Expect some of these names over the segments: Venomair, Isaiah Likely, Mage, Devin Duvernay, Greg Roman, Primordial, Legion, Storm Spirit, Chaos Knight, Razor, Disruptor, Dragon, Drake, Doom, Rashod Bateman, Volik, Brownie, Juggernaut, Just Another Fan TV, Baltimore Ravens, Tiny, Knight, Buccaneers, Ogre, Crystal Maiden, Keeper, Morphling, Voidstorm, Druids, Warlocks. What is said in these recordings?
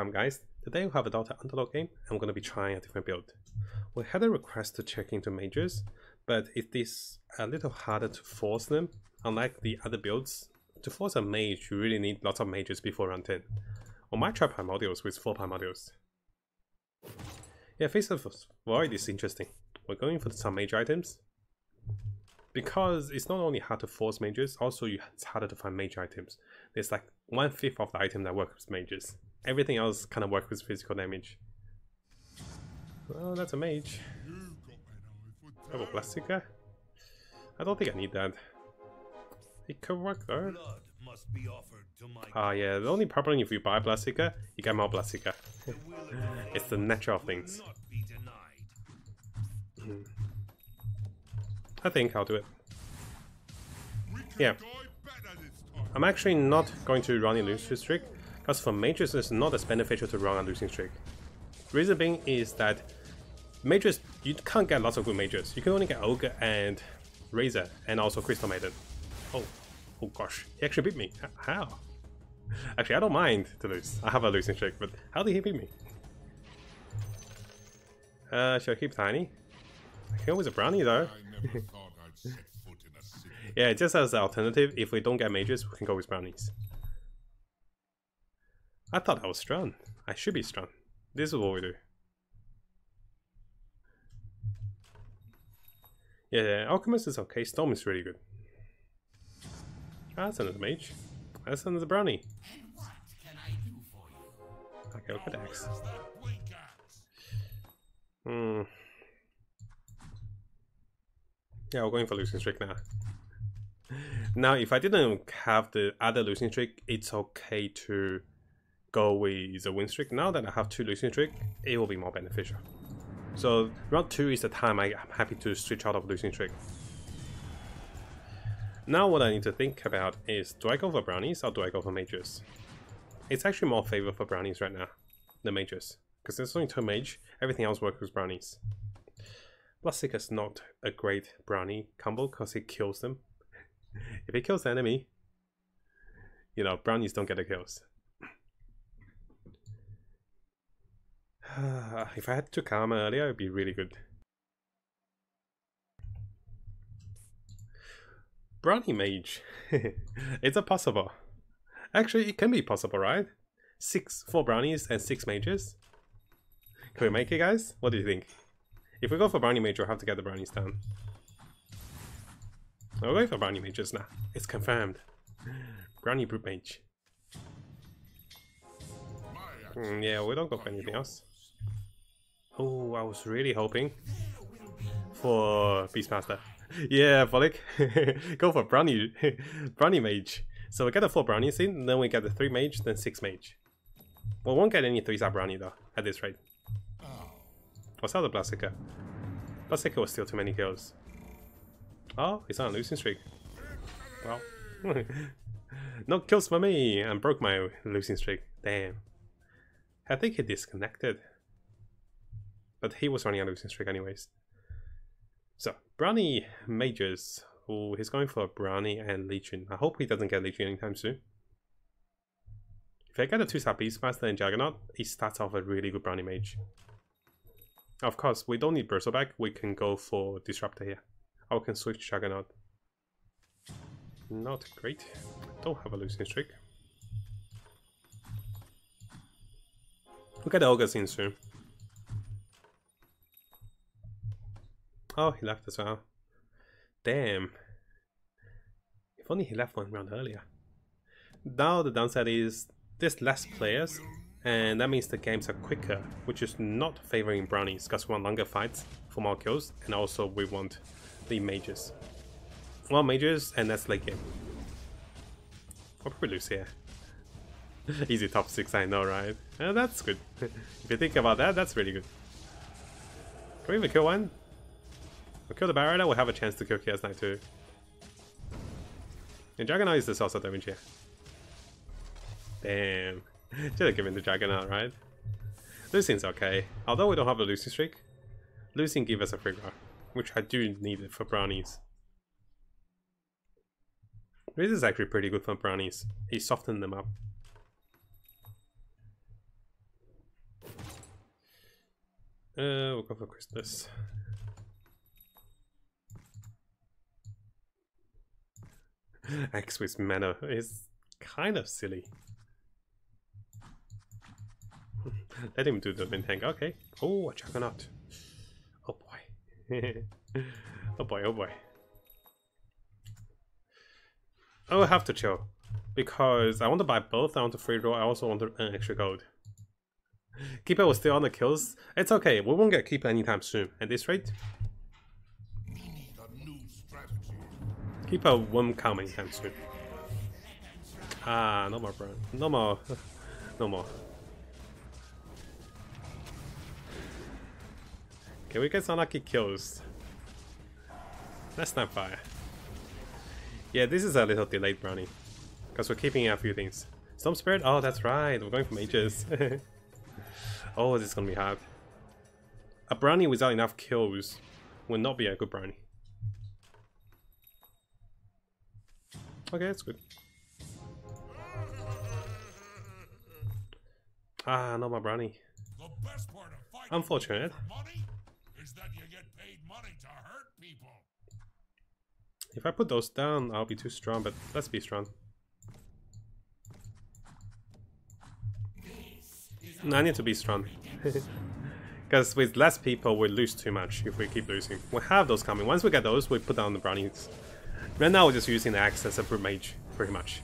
Welcome guys, today we have a Dota Underlord game and we're going to be trying a different build. We had a request to check into mages, but it is a little harder to force them. Unlike the other builds, to force a mage you really need lots of mages before round 10. Well, I might try Primordials with 4 Primordials. Yeah, Faceless Void is interesting. We're going for some mage items, because it's not only hard to force mages, also it's harder to find mage items. There's like 1/5 of the item that works with mages. Everything else kind of works with physical damage. Well, that's a mage. Double Blastika? I don't think I need that. It could work though. Ah yeah, the only problem if you buy Blastika, you get more Blastika. It's the nature of things. I think I'll do it. Yeah. I'm actually not going to run Elusive Trick, because for mages it's not as beneficial to run Elusive Trick. Reason being is that mages, you can't get lots of good mages. You can only get Ogre and Razor and also Crystal Maiden. Oh gosh, he actually beat me. How? Actually, I don't mind to lose. I have Elusive Trick, but how did he beat me? Should I keep Tiny? I can always a Brownie though. Yeah, just as an alternative, if we don't get mages, we can go with Brownies. I thought I was strong. I should be strong. This is what we do. Yeah, Alchemist is okay. Storm is really good. That's another mage. That's another Brownie. Okay, look at Axe. Yeah, we're going for Losing Streak now. Now, if I didn't have the other Losing Streak, it's okay to go with a Win Streak. Now that I have 2 Losing Streak, it will be more beneficial. So, round 2 is the time I'm happy to switch out of Losing Streak. Now, what I need to think about is, do I go for Brownies or do I go for Mages? It's actually more favor for Brownies right now, the Mages. Because there's only 2 Mage, everything else works with Brownies. Blastika is not a great Brownie combo because it kills them. If it kills the enemy, you know, Brownies don't get the kills. If I had 2 Karma earlier, it would be really good. Brownie Mage. It's a possible. Actually, it can be possible, right? 4 Brownies and 6 Mages. Can we make it, guys? What do you think? If we go for Brownie Mage, we'll have to get the Brownies down. We're going for Brownie Mages now. It's confirmed. Brownie Brute Mage. Yeah, we don't go for anything else. Oh, I was really hoping for Beastmaster. Yeah, Volik. Go for Brownie Mage. So we get the 4 Brownies in, then we get the 3 Mage, then 6 Mage. We won't get any 3-star Brownie though, at this rate. What's out of Blastika? Blastika was still too many kills. Oh, it's on a losing streak. Well, no kills for me and broke my losing streak. Damn. I think he disconnected. But he was running a losing streak anyways. So, Brownie Mages. Oh, he's going for Brownie and Legion. I hope he doesn't get Legion anytime soon. If I get a 2-star Beastmaster and Juggernaut, he starts off a really good Brownie Mage. Of course, we don't need Bristleback, we can go for Disruptor here. I can switch Juggernaut. Not great. Don't have a losing streak. We'll get the Ogres in soon. Oh, he left as well. Damn. If only he left one round earlier. Now the downside is there's less players. And that means the games are quicker, which is not favoring Brownies, because we want longer fights for more kills, and also we want the Mages. Well, Mages, and that's late game. I'll probably lose here. Easy top 6, I know, right? That's good. If you think about that, that's really good. Can we even kill one? We'll kill the Barrier, we'll have a chance to kill Chaos Knight too. And Juggernaut is the source of damage here. Damn. Just giving the Juggernaut, right? Losing's okay. Although we don't have a losing streak, losing gives us a free roll, which I do need it for Brownies. This is actually pretty good for Brownies. He softened them up. We'll go for Christmas. Axe with mana is kind of silly. Let him do the min tank. Okay. Oh, a Juggernaut. Oh boy. Oh boy, oh boy. I will have to chill. Because I want to buy both. I want to free roll. I also want an extra gold. Keeper was still on the kills. It's okay. We won't get Keeper anytime soon. At this rate. Keeper won't come anytime soon. Ah, no more, bro. No more. No more. Can we get some lucky kills? That's Snapfire. Yeah, this is a little delayed, Brownie. Because we're keeping a few things. Storm Spirit? Oh, that's right. We're going for mages. Oh, this is going to be hard. A Brownie without enough kills would not be a good Brownie. Okay, that's good. Ah, not my Brownie. Unfortunate. Is that you get paid money to hurt people. If I put those down, I'll be too strong, but let's be strong. No, I need to be strong. Because with less people, we lose too much if we keep losing. We'll have those coming. Once we get those, we put down the Brownies. Right now, we're just using the Axe as a brute mage, pretty much.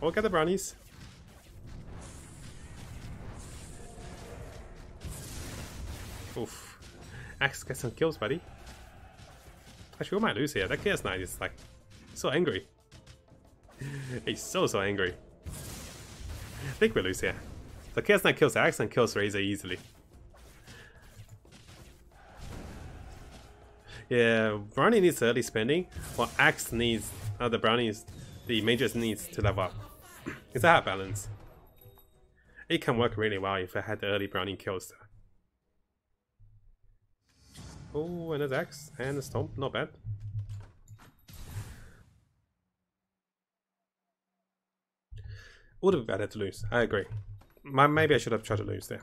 We'll get the Brownies. Oof. Axe, get some kills, buddy. Actually, we might lose here. That Chaos Knight is like so angry. He's so angry. I think we lose here. The Chaos Knight kills Axe and kills Razor easily. Yeah, Brownie needs early spending, while Axe needs the Brownies, the mages needs to level up. It's a hard balance. It can work really well if I had the early Brownie kills. Oh, and there's Axe and a Stomp, not bad. Would have been better to lose, I agree. Maybe I should have tried to lose there.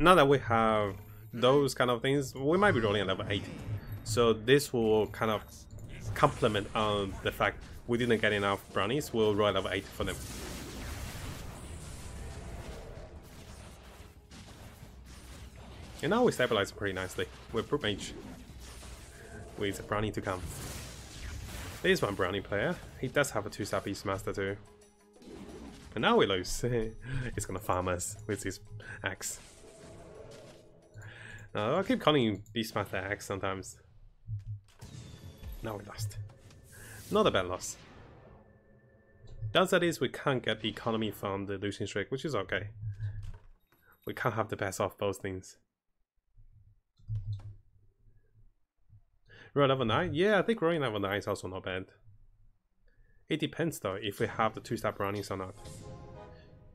Now that we have those kind of things, we might be rolling at level 8. So this will kind of complement on the fact we didn't get enough Brownies, we'll roll at level 8 for them. And now we stabilize pretty nicely with Brute Mage. With a Brownie to come. There's one Brownie player. He does have a 2-star Beastmaster too. And now we lose. He's gonna farm us with his Axe. I keep calling him Beastmaster Axe sometimes. Now we lost. Not a bad loss. Downside is we can't get the economy from the losing streak, which is okay. We can't have the best of both things. Roll level 9? Yeah, I think rolling level 9 is also not bad. It depends though if we have the 2-star Brownies or not.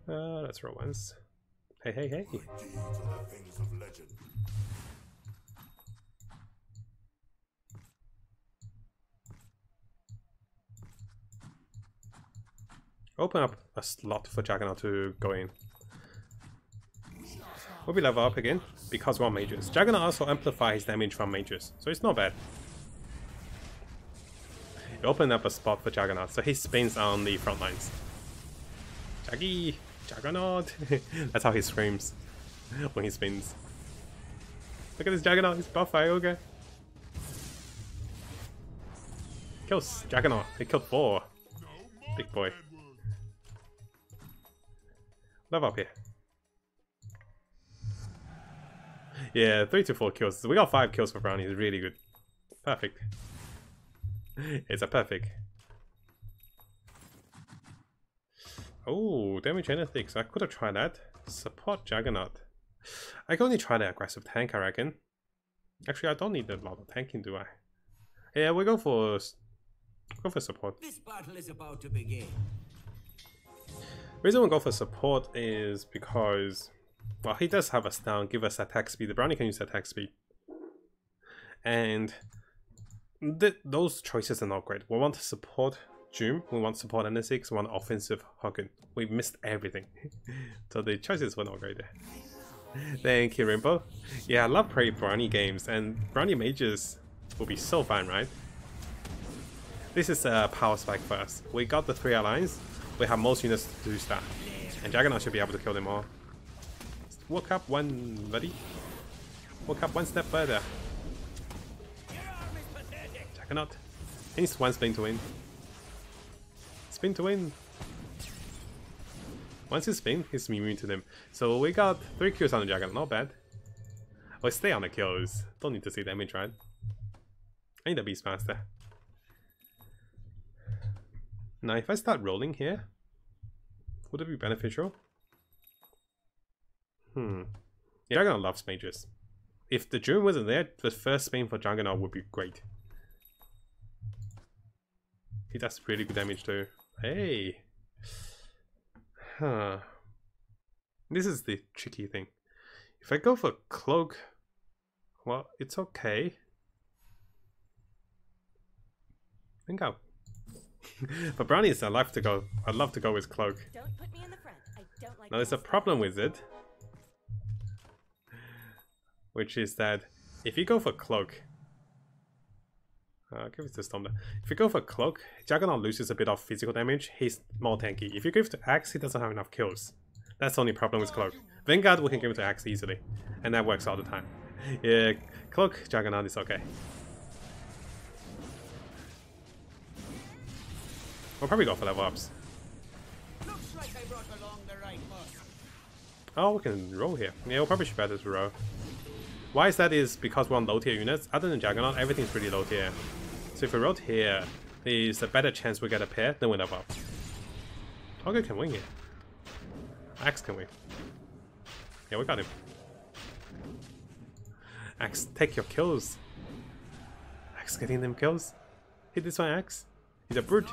Let's roll once. Hey, hey, hey. Open up a slot for Juggernaut to go in. We'll be level up again because we're on mages. Juggernaut also amplifies damage from mages, so it's not bad. It opened up a spot for Juggernaut, so he spins on the front lines. Juggy! Juggernaut! That's how he screams when he spins. Look at this Juggernaut, he's buffed by Ogre. Kills Juggernaut, he killed 4. Big boy. Level up here. Yeah, 3 to 4 kills. We got 5 kills for Brownie. It's really good. Perfect. It's a perfect. Oh, damage analytics. I could have tried that. Support Juggernaut. I can only try the aggressive tank, I reckon. Actually, I don't need a lot of tanking, do I? Yeah, we go for support. This battle is about to begin. The reason we go for support is because. Well, he does have a stun, give us attack speed. The Brownie can use attack speed. And those choices are not great. We want to support Doom, we want support NSX, we want offensive Hogan. We missed everything. So the choices were not great there. Thank you, Rainbow. Yeah, I love Brownie games, and Brownie mages will be so fun, right? This is a power spike for us. We got the 3 alliance, we have most units to 2-star, and Juggernaut should be able to kill them all. Walk up one, buddy. Walk up one step further. Juggernaut. He needs one spin to win. Spin to win. Once you spin, he's immune to them. So we got 3 kills on the Juggernaut, not bad. Oh, stay on the kills. Don't need to see damage, right? I need a Beastmaster. Now, if I start rolling here, would it be beneficial? Yeah, Juggernaut loves mages. If the Druid wasn't there, the first spin for Juggernaut would be great. He does pretty good damage too. Hey! Huh. This is the tricky thing. If I go for Cloak, well, it's okay. I think I'll... But Brownie is alive to go. I'd love to go with Cloak. Don't put me in the front. I don't like now, there's a problem with it. Which is that if you go for Cloak... give it to Storm there. If you go for Cloak, Juggernaut loses a bit of physical damage, he's more tanky. If you give it to Axe, he doesn't have enough kills. That's the only problem with Cloak. Vanguard, we can give it to Axe easily. And that works all the time. Yeah, Cloak, Juggernaut is okay. We'll probably go for level ups. Looks like I brought along the right person. Oh, we can roll here. Yeah, we'll probably should better to roll. Why is that is because we're on low tier units. Other than Juggernaut, everything's pretty low tier. So if we roll here, there's a better chance we get a pair than we level up. Ogre can win here. Axe can win. Yeah, we got him. Axe, take your kills. Axe getting them kills. Hit this one, Axe. He's a brute.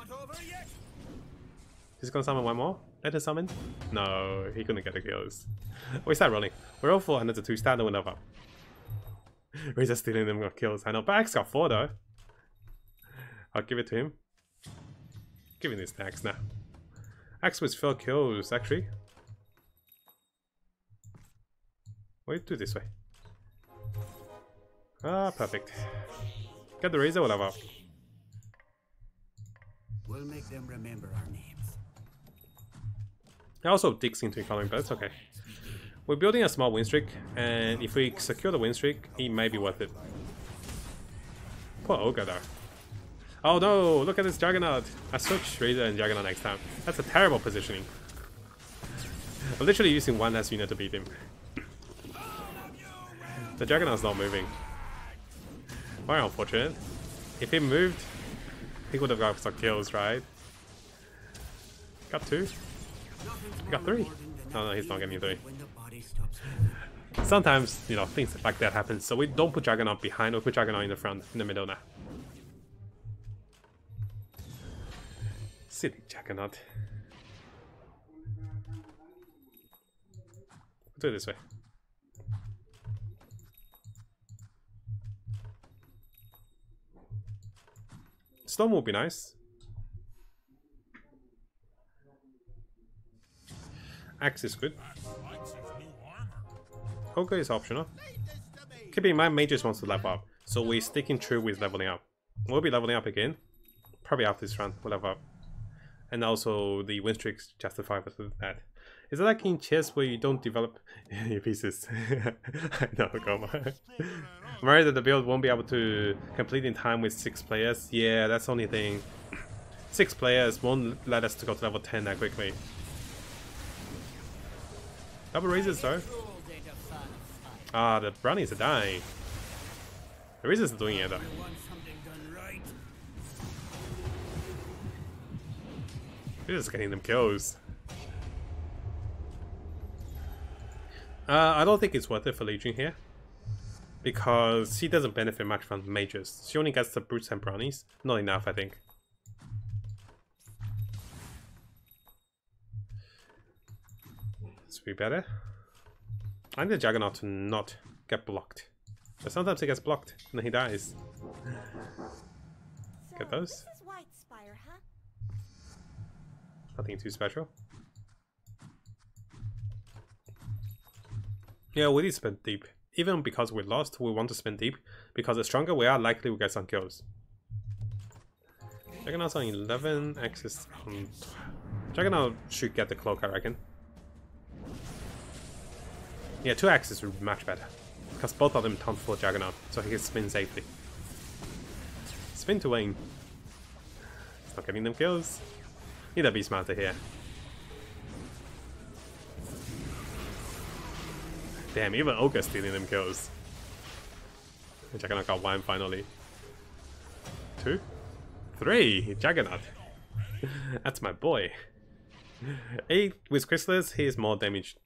He's gonna summon one more. Let us summon. No, he couldn't get the kills. We start rolling. We're all for another 2-star and we level up. Razor stealing them got kills. I know, but Axe got 4 though. I'll give it to him. Giving this to Axe now. Axe with 4 kills actually. We'll do it this way. Ah, perfect. Get the Razor, we'll level up. We'll make them remember our names. I also digs into economy, but it's okay. We're building a small win streak, and if we secure the win streak, it may be worth it. Poor Ogre though. Oh no, look at this Juggernaut. I switch Razor and Juggernaut next time. That's a terrible positioning. I'm literally using one less unit to beat him. The Juggernaut's not moving. Very unfortunate. If he moved, he would have got some kills, right? Got 2. Got 3. Oh no, he's not getting 3. Sometimes, you know, things like that happen, so we don't put Juggernaut behind, we put Juggernaut in the front, in the middle now. Silly Juggernaut. We'll do it this way. Storm will be nice. Axe is good. Ogre is optional. Keep in mind, Mages wants to level up, so we're sticking true with leveling up. We'll be leveling up again, probably after this round. We'll level up, and also the win streaks justify us with that. Is it like in chess where you don't develop your pieces? I know, come on. I'm worried that the build won't be able to complete in time with 6 players. Yeah, that's the only thing. 6 players won't let us to go to level 10 that quickly. Double Razors though. Ah, the Brownies are dying. The Razors are doing it though. We're just getting them kills. I don't think it's worth it for Legion here, because she doesn't benefit much from mages. She only gets the brutes and brownies. Not enough, I think. This would be better. I need the Juggernaut to not get blocked, but sometimes he gets blocked and then he dies. get those. Spire, huh? Nothing too special. Yeah, we did spend deep. Even because we lost, we want to spend deep, because the stronger we are, likely we get some kills. Juggernaut's on 11, Axe is on 12. Juggernaut should get the cloak, I reckon. Yeah, 2 Axes would be much better, because both of them taunt for Juggernaut, so he can spin safely. Spin to aim. It's not getting them kills. Need a Beastmaster here. Damn, even Ogre stealing them kills. Juggernaut got 1 finally. 2, 3, Juggernaut. That's my boy. 8 with Chrysalis, he is more damage,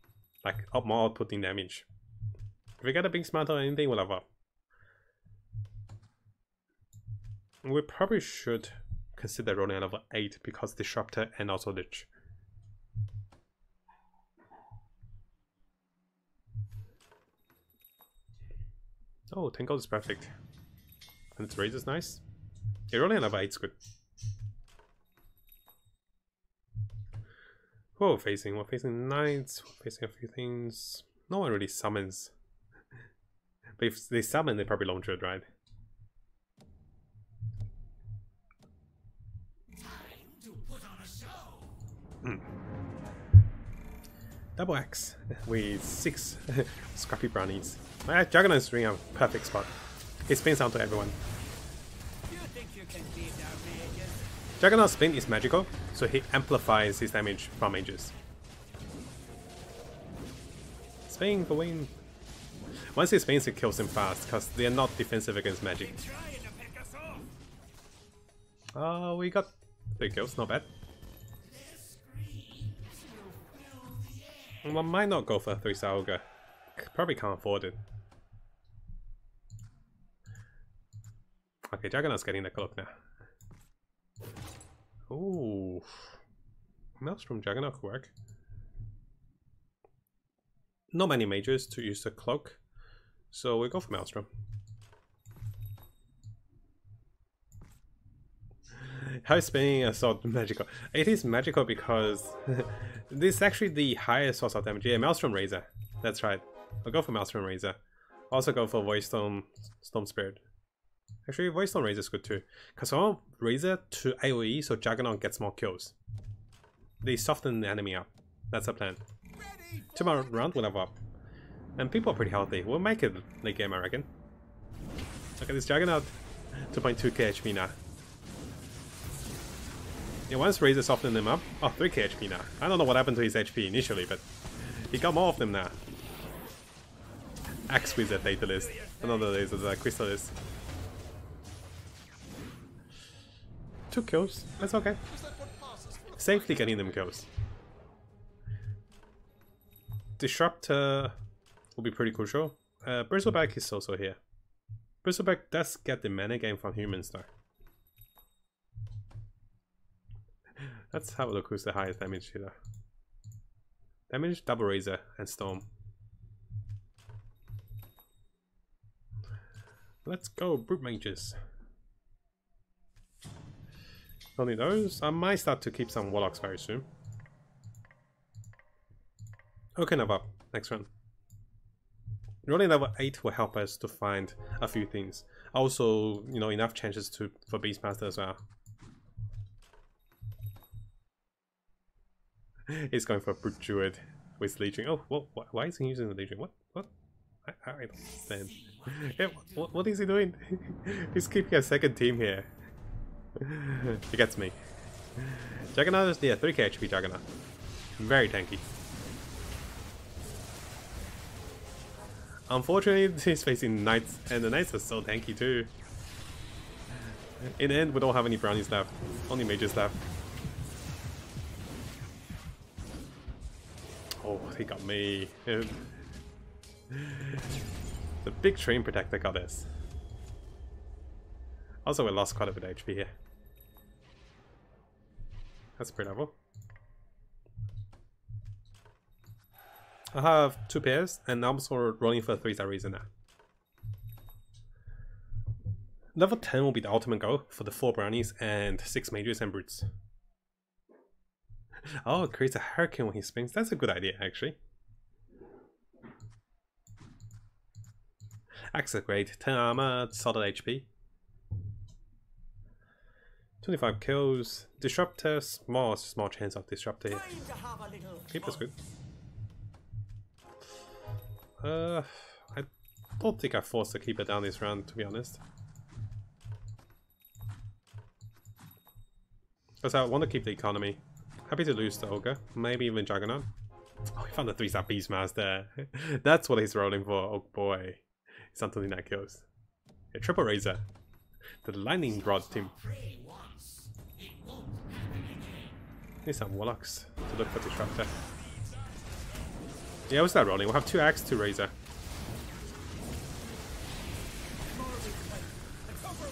like more outputting damage. If we get a Beastmaster or anything, we'll have up. We probably should consider rolling another 8 because Disruptor and also Lich. Oh, 10 gold is perfect. And its Razor is nice. Yeah, rolling another 8 is good. Who are we facing? We're facing Knights, we're facing a few things. No one really summons. But if they summon, they probably launch it, right? Double Axe with 6 scrappy brownies. Juggernaut's doing a perfect spot. He spins out to everyone. Juggernaut's spin is magical, so he amplifies his damage from mages. Spin for win. Once he spins, it kills him fast, because they are not defensive against magic. Oh, we got 3 kills, not bad. One might not go for a 3-star Ogre. Probably can't afford it. Okay, Juggernaut's getting the cloak now. Ooh. Maelstrom Juggernaut could work. Not many mages to use the cloak, so we'll go for Maelstrom. How is spinning a sword magical? It is magical because this is actually the highest source of damage. Yeah, Maelstrom Razor. That's right. I'll go for Maelstrom Razor. Also go for Voidstorm, Storm Spirit. Actually, Voidstorm Razor is good too. Because I want Razor to AoE so Juggernaut gets more kills. They soften the enemy up. That's the plan. Tomorrow round we'll have up. And people are pretty healthy. We'll make it late game, I reckon. Look at this Juggernaut. 2.2k HP now. Yeah, once Razor softened them up, oh, 3k HP now. I don't know what happened to his HP initially, but he got more of them now. Axe Wizard Datalist. Another laser, Crystalist. 2 kills, that's okay. Safely getting them kills. Disruptor will be pretty crucial. Bristleback is also here. Bristleback does get the mana gain from humans though. Let's have a look who's the highest damage healer. Damage, double Razor, and Storm. Let's go, Brute Mages. Only those. I might start to keep some Warlocks very soon. Okay, now up. Next round. Rolling level 8 will help us to find a few things. Also, you know, enough chances for Beastmaster as well. He's going for a Brute Druid with Legion. Oh, well, why is he using the Legion? What? I don't understand. Yeah, what is he doing? He's keeping a second team here. He gets me. Juggernaut is, yeah, 3k HP Juggernaut. Very tanky. Unfortunately, he's facing Knights, and the Knights are so tanky too. In the end, we don't have any brownies left. Only mages left. Oh, he got me. The big train protector got us. Also, we lost quite a bit of HP here. That's pretty level. I have 2 pairs, and I'm sort of rolling for a 3-star Razor now. Level 10 will be the ultimate goal for the 4 brownies and 6 mages and brutes. Oh, it creates a hurricane when he swings. That's a good idea, actually. Axe is great. 10 armor, solid HP. 25 kills. Disruptor, small chance of Disruptor here. Keeper's good. I don't think I forced the Keeper down this round, to be honest. Because I want to keep the economy. Happy to lose the Ogre, maybe even Juggernaut. Oh, he found the 3-star Beastmaster. That's what he's rolling for, oh boy. Something that kills. A triple Razor. The Lightning Rod team. Need some Warlocks to look for Disruptor. Yeah, what's that rolling? We'll have 2 Axe, 2 Razor.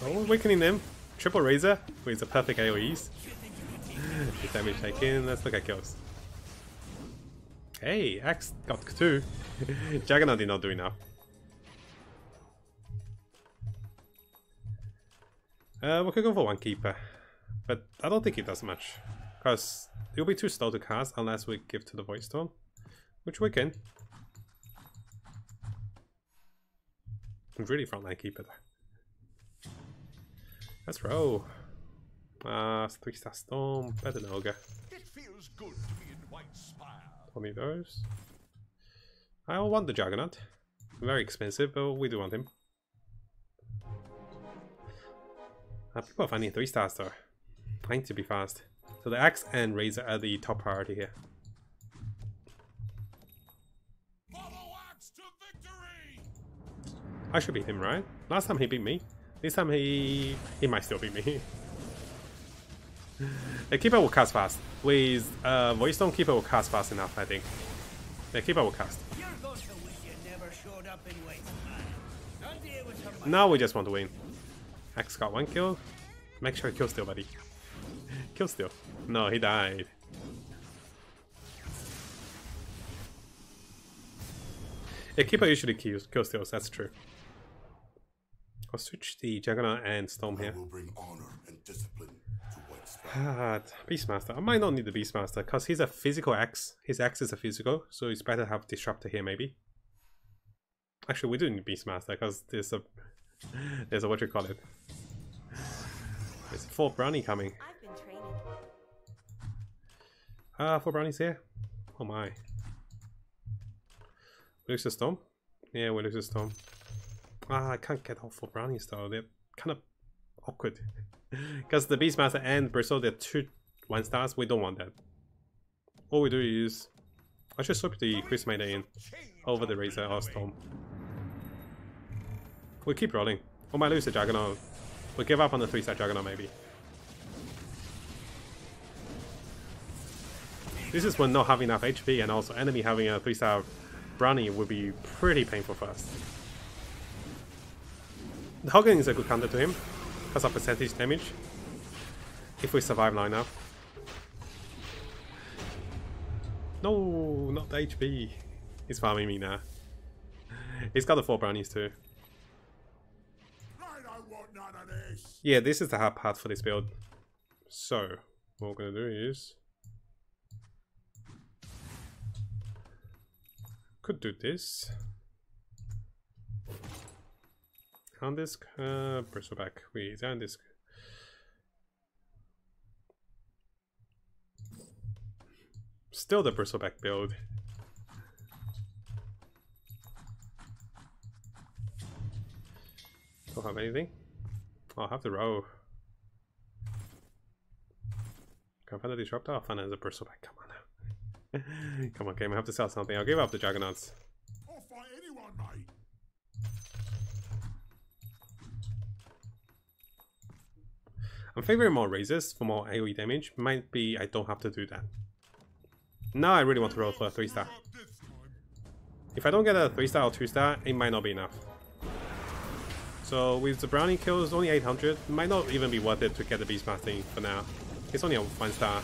Oh, awakening them. Triple Razor with the perfect AoEs. The damage taken, let's look at kills. Hey, Axe got 2. Juggernaut did not do enough. We could go for 1 Keeper, but I don't think it does much, because it'll be too slow to cast unless we give to the Voidstorm, which we can. I'm really frontline Keeper though. Let's roll. 3-star Storm, better than Ogre. It feels good to be in White Spire. Only those. I don't want the Juggernaut. Very expensive, but we do want him. People are finding 3-stars though. I need to be fast. So the Axe and Razor are the top priority here. Follow Axe to victory! I should beat him, right? Last time he beat me. This time he might still beat me. The Keeper will cast fast. With Voidstorm, Keeper will cast fast enough, I think. The Keeper will cast. Now we just want to win. Axe got 1 kill. Make sure you kill steal, buddy. Kill steal. No, he died. Yeah, Keeper usually kill steals, that's true. I'll switch the Juggernaut and Storm here. Beastmaster. I might not need the Beastmaster because he's a physical Axe. His Axe is a physical, so it's better to have Disruptor here maybe. Actually, we do need Beastmaster because there's a what you call it. There's 4 brownie coming. 4 brownies here. Oh my. We lose the Storm? Yeah, we lose the Storm. Ah, I can't get all 4 brownies though. They're kind of awkward. Because the Beastmaster and Bristle, they're 2 1-stars. We don't want that. All we do is... I should swap the Crystal Maiden in over the Razor or Storm. We'll keep rolling. We might lose the Juggernaut. We'll give up on the 3-star Juggernaut maybe. This is when not having enough HP and also enemy having a 3-star Brownie would be pretty painful for us. The Hogan is a good counter to him because of percentage damage. If we survive long enough. No, not the HP. He's farming me now. He's got the 4 brownies too. Yeah, this is the hard part for this build. So, what we're going to do is... Could do this. Hound Disc, Bristleback. Wait, Hound Disc. Still the Bristleback build. Don't have anything. I'll have to row. Can I find a Disruptor? I'll find another Bristleback. Come on now. Come on, game. I have to sell something. I'll give up the Juggernauts. I'll fight anyone, mate. I'm favoring more Razors for more AoE damage. Might be I don't have to do that. Now I really want to roll for a 3-star. If I don't get a 3-star or 2-star, it might not be enough. So with the brownie kills, only 800, might not even be worth it to get the Beastmaster for now. It's only a 1-star.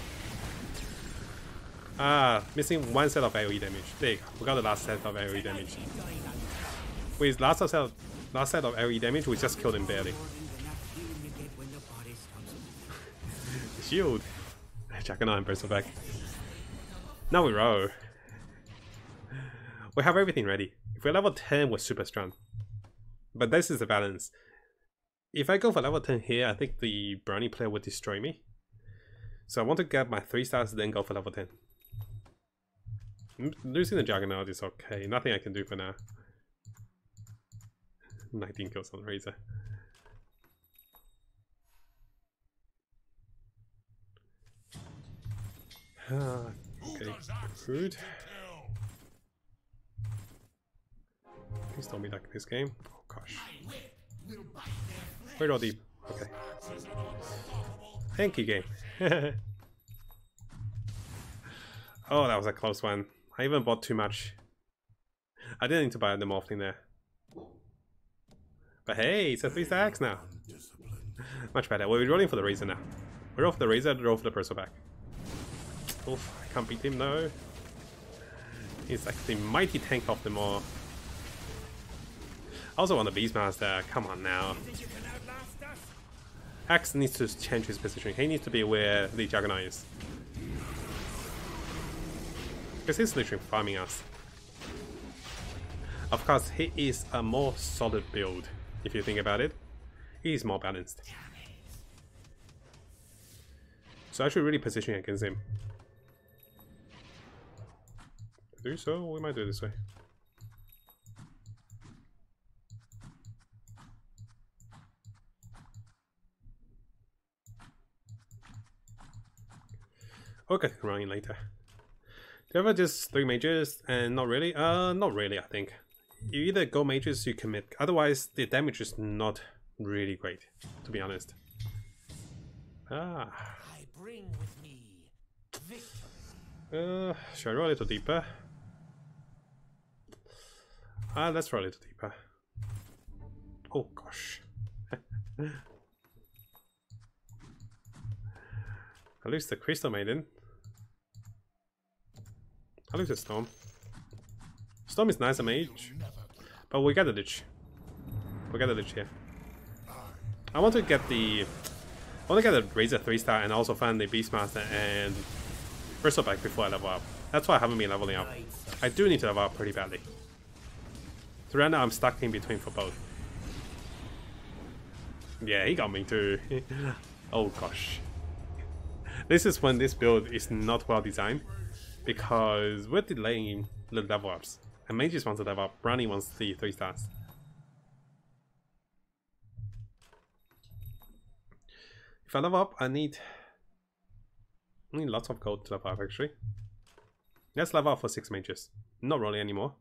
Ah, missing 1 set of AoE damage. There you go, we got the last set of AoE damage. With last set of AoE damage, we just killed him barely. shield. Juggernaut and Bristleback. Now we row. We have everything ready. If we're level 10, we're super strong. But this is the balance. If I go for level 10 here, I think the Brownie player would destroy me. So I want to get my 3 stars and then go for level 10. Losing the Juggernaut is okay. Nothing I can do for now. 19 kills on Razor. Okay, food. Please don't be like this game. Oh gosh. We're all deep. Okay. Thank you, game. Oh, that was a close one. I even bought too much. I didn't need to buy the Morphling there. But hey, it's a 3-star Axe now. Much better. Well, we're rolling for the Razor now. We're off the Razor, roll for the Bristleback. Oof, I can't beat him, no. He's like the mighty tank of them all. I also want the Beastmaster, come on now. Axe needs to change his position. He needs to be where the Juggernaut is. Because he's literally farming us. Of course, he is a more solid build, if you think about it. He is more balanced. So I should really position against him. To do so, we might do it this way. Okay, running later. Do you ever just 3 mages and not really? Not really, I think. You either go mages, you commit. Otherwise, the damage is not really great, to be honest. Ah. Bring with me victory. Should I roll a little deeper? Let's roll a little deeper. Oh gosh. I lose the Crystal Maiden. I lose the Storm. Storm is nice, a mage. But we got the Lich. We got the Lich here. I want to get the... I want to get a Razor 3-star and also find the Beastmaster and Bristleback before I level up. That's why I haven't been leveling up. I do need to level up pretty badly. So right now I'm stuck in between for both. Yeah, he got me too. Oh gosh. This is when this build is not well designed. Because we're delaying the level ups. And Mage just wants to level up, Brownie wants the 3 stars. If I level up, I need lots of gold to level up actually. Let's level up for 6 mages. Not rolling anymore.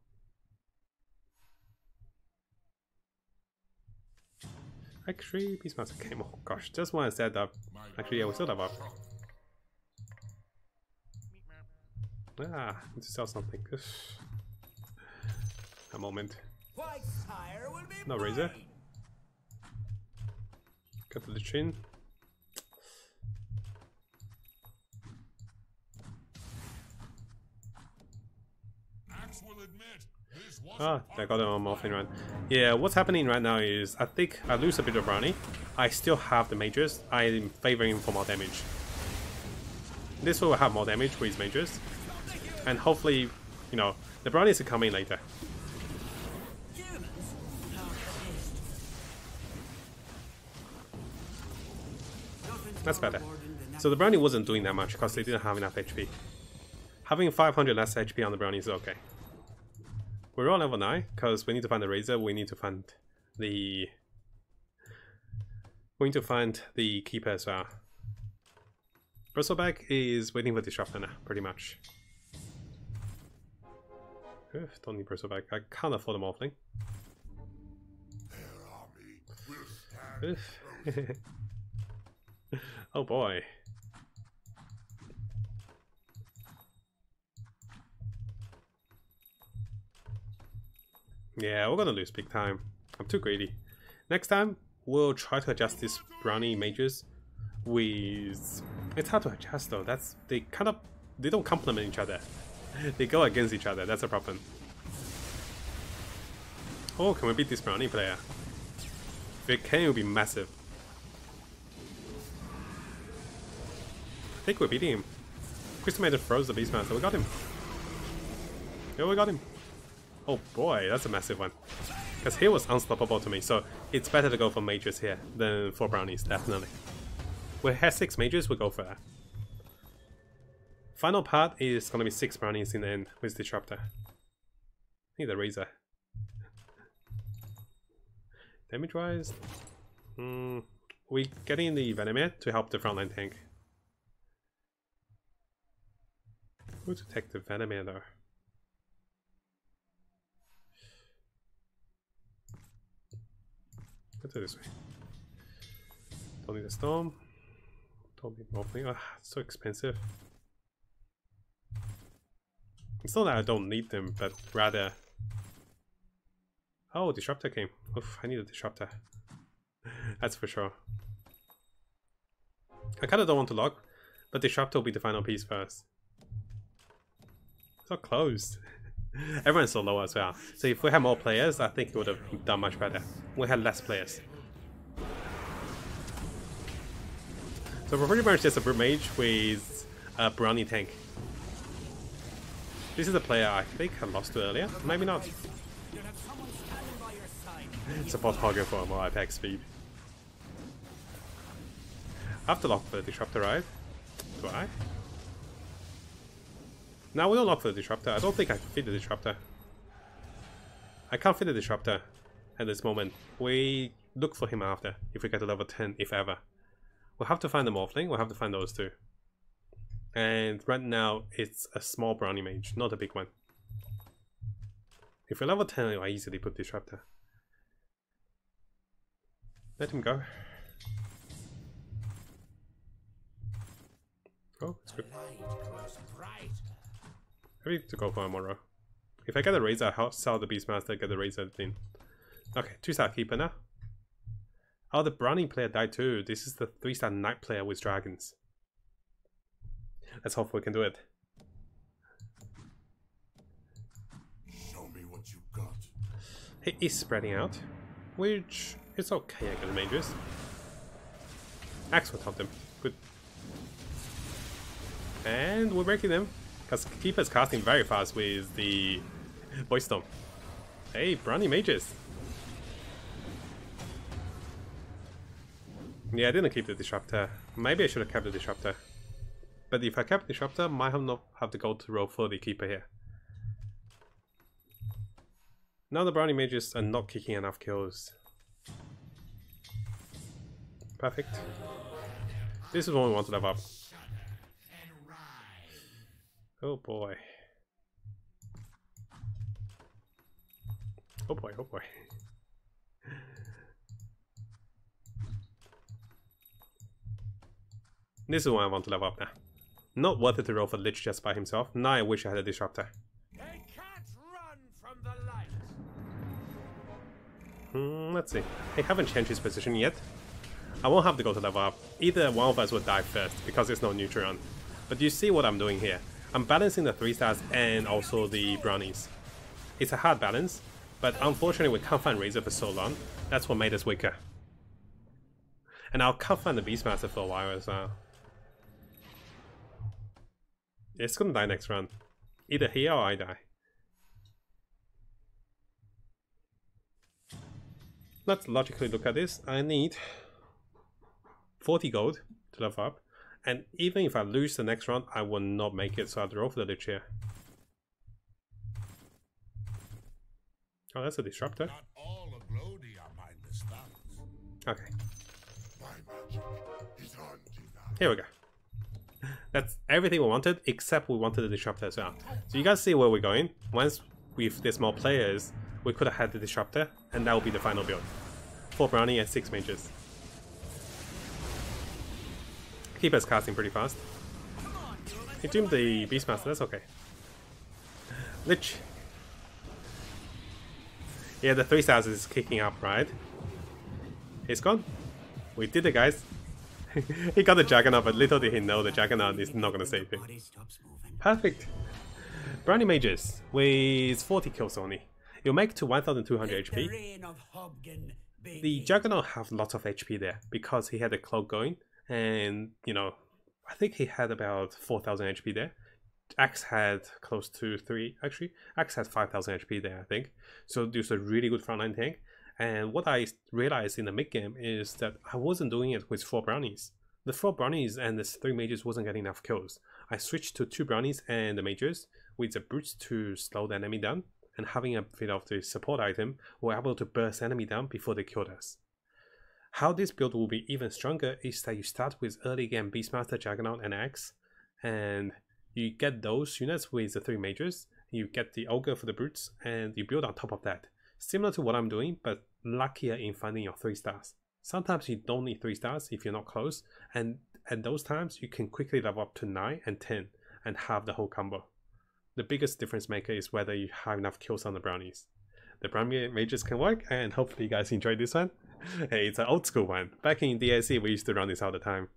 Actually, Beastmaster came. Oh gosh, just when I said that. Actually, yeah, we still level up. Ah, I need to sell something. A moment. No Razor. Cut to the chin. Ah, I got it on Morphling run. Yeah, what's happening right now is I think I lose a bit of Brownie. I still have the mages. I am favoring him for more damage. This will have more damage with his mages. And hopefully, you know, the Brownies are coming later. That's better. So the Brownie wasn't doing that much because they didn't have enough HP. Having 500 less HP on the Brownie is okay. We're on level 9 because we need to find the Razor, we need to find the Keeper as well. Bristleback is waiting for Disruptor now, pretty much. Ugh, don't need Bristleback, I can't afford a Morphling. Oh boy. Yeah, we're gonna lose big time. I'm too greedy. Next time, we'll try to adjust this Brownie mages with... It's hard to adjust though, that's... They kind of... They don't complement each other. They go against each other, that's a problem. Oh, can we beat this Brownie player? If it can, it will be massive. think we're beating him. Crystal Maiden froze the Beastmaster. We got him. Yeah, we got him. Oh boy, that's a massive one. Because he was unstoppable to me, so it's better to go for mages here than for brownies, definitely. We have 6 mages, we'll go for that. Final part is gonna be 6 brownies in the end with Disruptor. I need the Razor. Damage wise, we're getting the Venomair to help the frontline tank. We'll take the Venomair though. Let's do it this way. Don't need a Storm. Don't need Morphling. Ah, it's so expensive. It's not that I don't need them, but rather... Oh, Disruptor came. Oof, I need a Disruptor. That's for sure. I kinda don't want to lock, but Disruptor will be the final piece first. So close. Everyone's so low as well. So if we had more players, I think it would have done much better. We had less players. So we're pretty much just a Brute Mage with a Brownie tank. This is a player I think I lost to earlier. Maybe not. Support Hogan for a more attack speed. I have to lock for the Disruptor, right? Do I? No, we don't lock for the Disruptor. I don't think I can fit the Disruptor. I can't fit the Disruptor at this moment. We look for him after, if we get to level 10, if ever. We'll have to find the Morphling, we'll have to find those two. And right now, it's a small Brownie Mage, not a big one. If we're level 10, I easily put Disruptor. Let him go. Oh, it's good. I need to go for a Moro. If I get a Razor, I'll sell the Beastmaster, get the Razor thing. Okay, 2-star Keeper now. Oh, the Brownie player died too. This is the 3-star Knight player with dragons. Let's hope we can do it. Show me what you got. He is spreading out, which is okay against the mages. Axe will top them. Good. And we're breaking them. Because Keeper's casting very fast with the Voidstorm. Hey, Brownie Mages! Yeah, I didn't keep the Disruptor. Maybe I should have kept the Disruptor. But if I kept the Disruptor, I might have not have to go to roll for the Keeper here. Now the Brownie Mages are not kicking enough kills. Perfect. This is what we want to level up. Oh boy. Oh boy, oh boy. This is why I want to level up now. Not worth it to roll for Lich just by himself. Now I wish I had a Disruptor. They can't run from the light. Let's see. I haven't changed his position yet. I won't have to go to level up. Either one of us will die first because there's no Neutron. But you see what I'm doing here. I'm balancing the 3-stars and also the brownies. It's a hard balance, but unfortunately we can't find Razor for so long. That's what made us weaker. And I can't find the Beastmaster for a while as well. It's gonna die next round. Either he or I die. Let's logically look at this. I need 40 gold to level up. And even if I lose the next round, I will not make it, so I'll roll for the Lich here. Oh, that's a Disruptor. Not all of are mindless okay. Is here we go. That's everything we wanted, except we wanted the Disruptor as well. So you guys see where we're going. Once with there's more players, we could have had the Disruptor, and that will be the final build. 4 Brownie and 6 Mages. Keeper's casting pretty fast. He doomed the Beastmaster, that's okay. Lich. Yeah, the 3-stars is kicking up, right? He's gone. We did it, guys. He got the Juggernaut, but little did he know the Juggernaut is not gonna save him. Perfect. Brownie Mages with 40 kills only. You'll make to 1200 HP. The Juggernaut have lots of HP there because he had a Cloak going. And, you know, I think he had about 4,000 HP there. Axe had close to 3, actually. Axe had 5,000 HP there, I think. So there's a really good frontline tank. And what I realized in the mid game is that I wasn't doing it with 4 brownies. The 4 brownies and the 3 mages wasn't getting enough kills. I switched to 2 brownies and the mages with the brutes to slow the enemy down, and having a bit of the support item, we're able to burst enemy down before they killed us. How this build will be even stronger is that you start with early game Beastmaster, Juggernaut and Axe, and you get those units with the 3 mages, you get the Ogre for the brutes, and you build on top of that. Similar to what I'm doing, but luckier in finding your 3 stars. Sometimes you don't need 3 stars if you're not close, and at those times you can quickly level up to 9 and 10 and have the whole combo. The biggest difference maker is whether you have enough kills on the brownies. The brownie mages can work, and hopefully you guys enjoyed this one. Hey, it's an old school one. Back in DSC we used to run this all the time.